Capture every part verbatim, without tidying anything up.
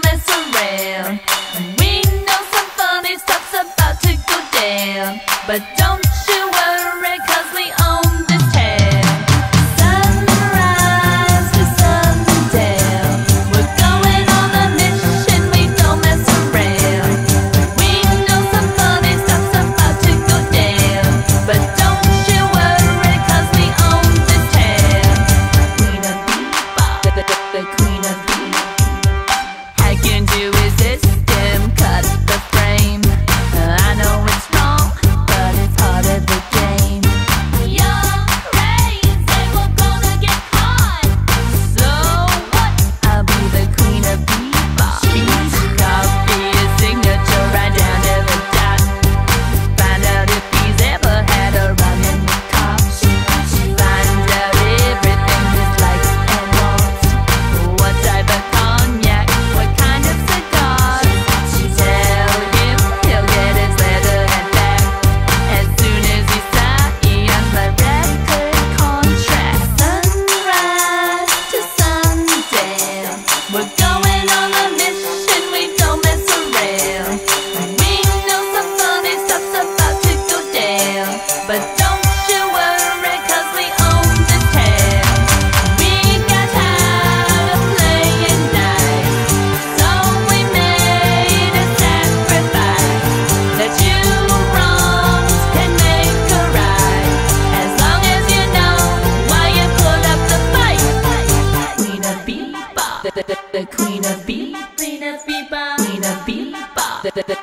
don't mess around. We know some funny stuff's about to go down, but don't you worry, cause we own this town. Sunrise to sundown, we're going on a mission, we don't mess around. We know some funny stuff's about to go down, but don't you worry, cause we own this town. Queen of Bebop, the, the, the Queen of Bebop. Do is this system cut the frame? I know it's wrong, but it's part of the game. You're crazy, we're gonna get caught. So what? I'll be the Queen of Bebop. Copy his signature right down to the top. Find out if he's ever had a run in the cops. Find out everything his likes and wants. What type of cognac? We're going on a mission, we don't mess around. We know some funny stuff's about to go down, but don't you worry, cause we own this town. We got tired of playing nice, so we made a sacrifice. That you wrongs can make a right, as long as you know why you put up the fight. Queen of Bebop,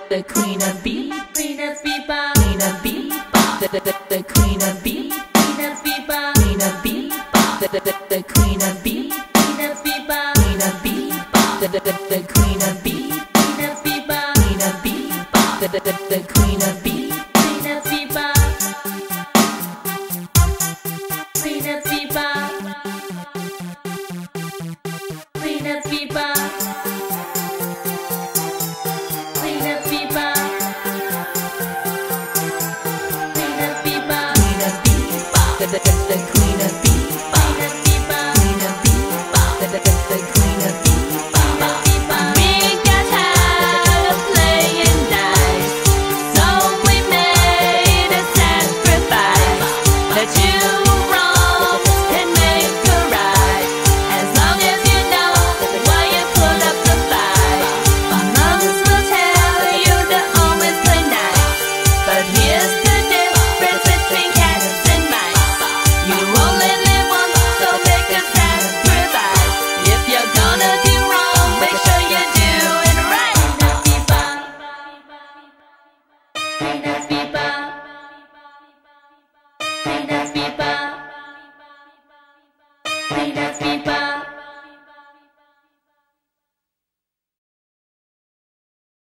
the Queen of Bebop, Queen of Bebop, Queen of Bebop, the, the, the Queen of Bebop, Queen of Bebop, Queen of Bebop, the, the, the Queen of Bebop, Queen of Bebop, Queen of Bebop, the, the, the Queen of Bebop, Queen of Bebop, Queen of Bebop, the, the, the Queen of Bebop, Queen of Bebop, Queen of Bebop, the, the, the Queen of Bebop, Queen of Bebop, Queen of Bebop. Queen of Bebop, Queen of Bebop, Queen of Bebop, Queen of Bebop, the, the, the Queen of Bebop, Queen of Bebop, Queen of Bebop, the, the, the Queen of Bebop. We got tired of playing nice, so we made a sacrifice. That you. Queen of Bebop.